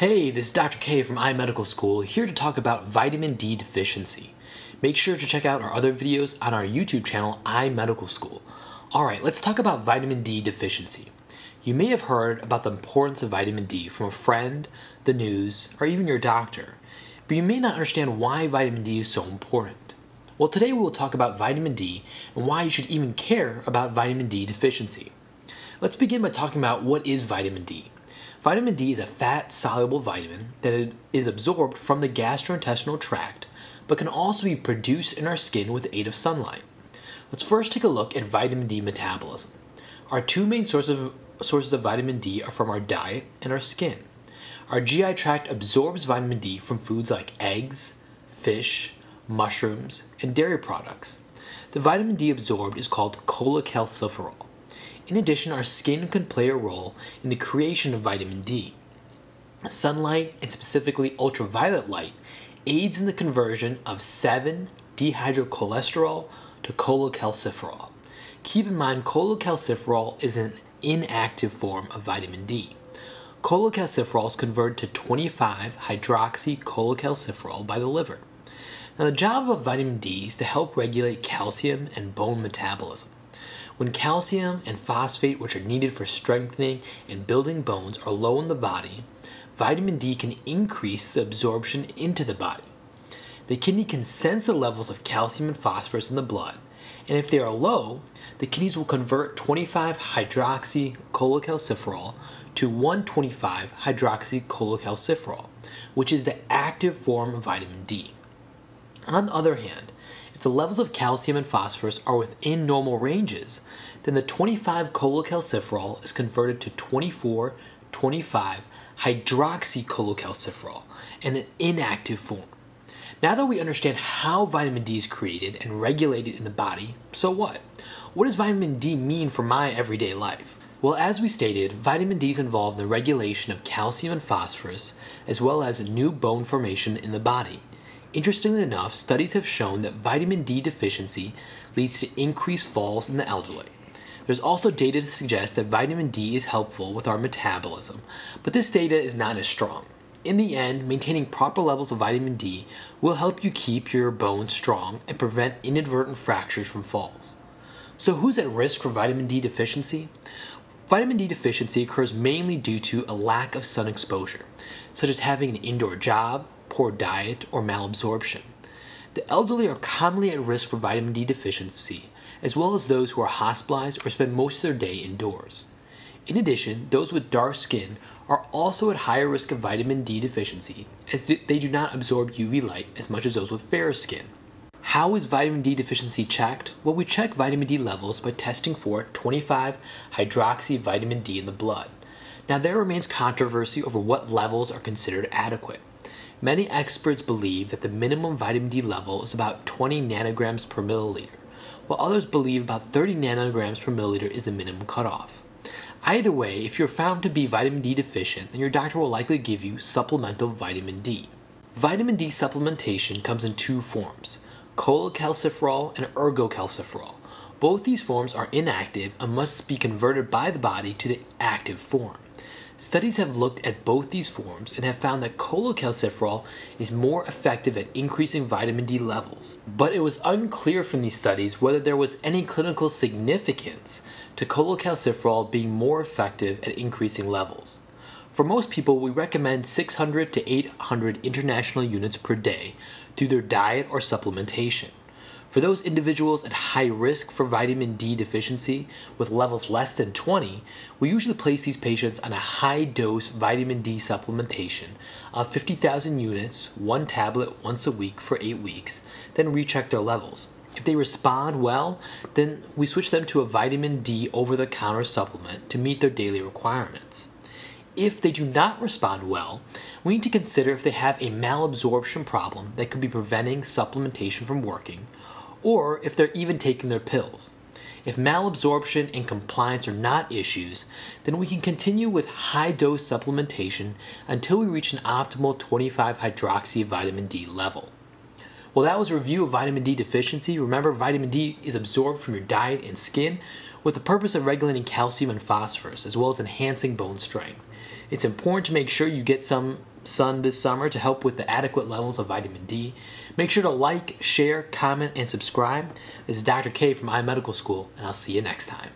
Hey, this is Dr. K from iMedical School, here to talk about vitamin D deficiency. Make sure to check out our other videos on our YouTube channel, iMedical School. Alright, let's talk about vitamin D deficiency. You may have heard about the importance of vitamin D from a friend, the news, or even your doctor, but you may not understand why vitamin D is so important. Well, today we will talk about vitamin D and why you should even care about vitamin D deficiency. Let's begin by talking about what is vitamin D. Vitamin D is a fat-soluble vitamin that is absorbed from the gastrointestinal tract, but can also be produced in our skin with the aid of sunlight. Let's first take a look at vitamin D metabolism. Our two main sources of vitamin D are from our diet and our skin. Our GI tract absorbs vitamin D from foods like eggs, fish, mushrooms, and dairy products. The vitamin D absorbed is called cholecalciferol. In addition, our skin can play a role in the creation of vitamin D. Sunlight, and specifically ultraviolet light, aids in the conversion of 7-dehydrocholesterol to cholecalciferol. Keep in mind, cholecalciferol is an inactive form of vitamin D. Cholecalciferol is converted to 25-hydroxycholecalciferol by the liver. Now, the job of vitamin D is to help regulate calcium and bone metabolism. When calcium and phosphate, which are needed for strengthening and building bones, are low in the body, vitamin D can increase the absorption into the body. The kidney can sense the levels of calcium and phosphorus in the blood, and if they are low, the kidneys will convert 25-hydroxycholecalciferol to 1,25-dihydroxycholecalciferol, which is the active form of vitamin D. On the other hand, if the levels of calcium and phosphorus are within normal ranges, then the 25-cholecalciferol is converted to 24,25-dihydroxycholecalciferol, an inactive form. Now that we understand how vitamin D is created and regulated in the body, so what? What does vitamin D mean for my everyday life? Well, as we stated, vitamin D is involved in the regulation of calcium and phosphorus, as well as new bone formation in the body. Interestingly enough, studies have shown that vitamin D deficiency leads to increased falls in the elderly. There's also data to suggest that vitamin D is helpful with our metabolism, but this data is not as strong. In the end, maintaining proper levels of vitamin D will help you keep your bones strong and prevent inadvertent fractures from falls. So who's at risk for vitamin D deficiency? Vitamin D deficiency occurs mainly due to a lack of sun exposure, such as having an indoor job, poor diet, or malabsorption. The elderly are commonly at risk for vitamin D deficiency, as well as those who are hospitalized or spend most of their day indoors. In addition, those with dark skin are also at higher risk of vitamin D deficiency, as they do not absorb UV light as much as those with fairer skin. How is vitamin D deficiency checked? Well, we check vitamin D levels by testing for 25-hydroxyvitamin D in the blood. Now, there remains controversy over what levels are considered adequate. Many experts believe that the minimum vitamin D level is about 20 nanograms per milliliter, while others believe about 30 nanograms per milliliter is the minimum cutoff. Either way, if you're found to be vitamin D deficient, then your doctor will likely give you supplemental vitamin D. Vitamin D supplementation comes in two forms, cholecalciferol and ergocalciferol. Both these forms are inactive and must be converted by the body to the active form. Studies have looked at both these forms and have found that cholecalciferol is more effective at increasing vitamin D levels, but it was unclear from these studies whether there was any clinical significance to cholecalciferol being more effective at increasing levels. For most people, we recommend 600 to 800 international units per day through their diet or supplementation. For those individuals at high risk for vitamin D deficiency with levels less than 20, we usually place these patients on a high-dose vitamin D supplementation of 50,000 units, one tablet once a week for 8 weeks, then recheck their levels. If they respond well, then we switch them to a vitamin D over-the-counter supplement to meet their daily requirements. If they do not respond well, we need to consider if they have a malabsorption problem that could be preventing supplementation from working, or if they're even taking their pills. If malabsorption and compliance are not issues, then we can continue with high-dose supplementation until we reach an optimal 25-hydroxyvitamin D level. Well, that was a review of vitamin D deficiency. Remember, vitamin D is absorbed from your diet and skin with the purpose of regulating calcium and phosphorus, as well as enhancing bone strength. It's important to make sure you get some sun this summer to help with the adequate levels of vitamin D. Make sure to like, share, comment, and subscribe. This is Dr. K from iMedical School, and I'll see you next time.